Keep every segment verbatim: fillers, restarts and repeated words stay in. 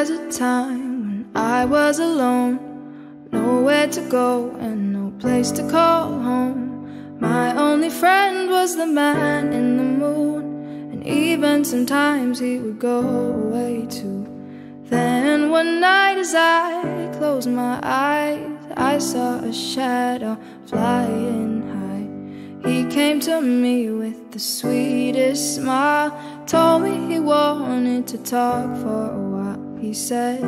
was a time when I was alone, nowhere to go and no place to call home. My only friend was the man in the moon, and even sometimes he would go away too. Then one night as I closed my eyes, I saw a shadow flying high. He came to me with the sweetest smile, told me he wanted to talk for a while. He said,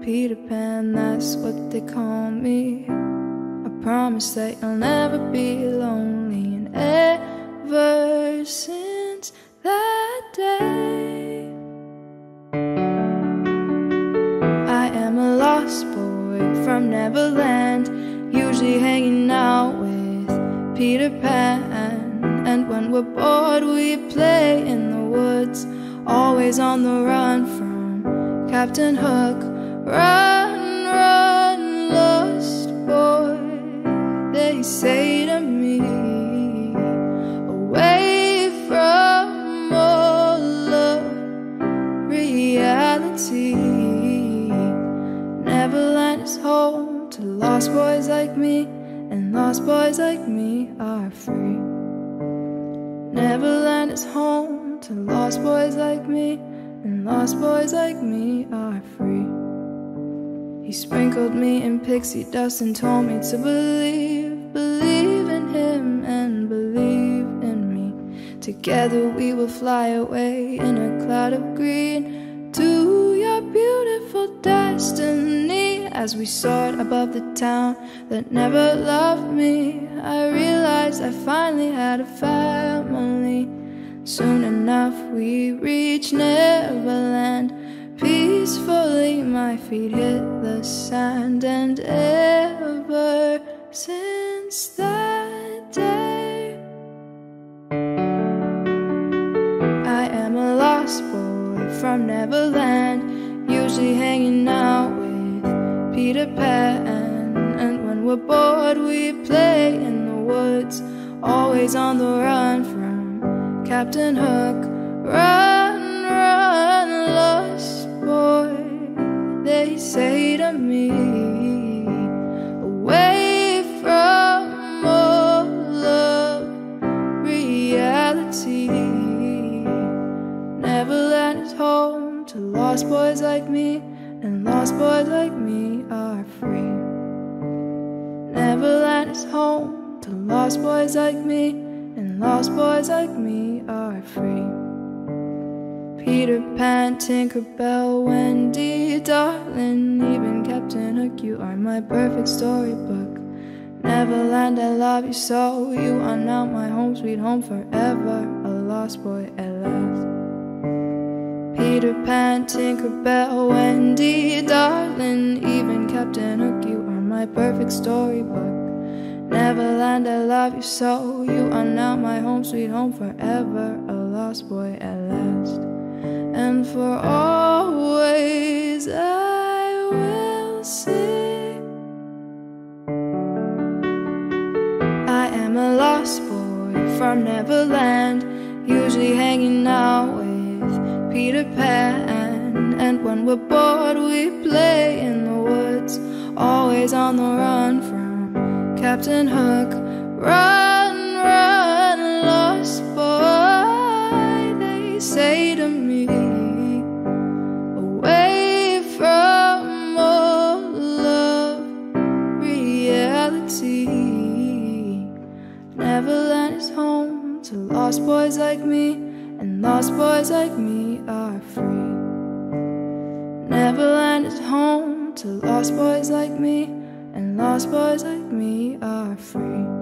Peter Pan, that's what they call me. I promise that you'll never be lonely. And ever since that day, I am a lost boy from Neverland, usually hanging out with Peter Pan, and when we're bored we play in the woods, always on the run from Captain Hook. Run, run, lost boy, they say to me, away from all of reality. Neverland is home to lost boys like me, and lost boys like me are free. Neverland is home to lost boys like me, and lost boys like me are free. He sprinkled me in pixie dust and told me to believe, believe in him and believe in me. Together we will fly away in a cloud of green to your beautiful destiny. As we soared above the town that never loved me, I realized I finally had a family. Soon enough we reached Neverland. Peacefully my feet hit the sand, and ever since that day, I am a lost boy from Neverland, usually hanging out with Peter Pan, and when we're bored we play in the woods, always on the run from Captain Hook. Run, run, lost boy, they say to me, away from all of reality. Neverland is home to lost boys like me, and lost boys like me are free. Neverland is home to lost boys like me, and lost boys like me are free. Peter Pan, Tinker Bell, Wendy, darling, even Captain Hook, you are my perfect storybook. Neverland, I love you so, you are now my home sweet home forever, a lost boy at last. Peter Pan, Tinker Bell, Wendy, darling, even Captain Hook, you are my perfect storybook. Neverland, I love you so, you are now my home sweet home forever, a lost boy at last. And for always I will sing, I am a lost boy from Neverland, usually hanging out with Peter Pan, and when we're bored we play in the woods, always on the run from Captain Hook. Run, run, lost boy, they say to me, away from all of reality. Neverland is home to lost boys like me, and lost boys like me are free. Neverland is home to lost boys like me, and lost boys like me are free.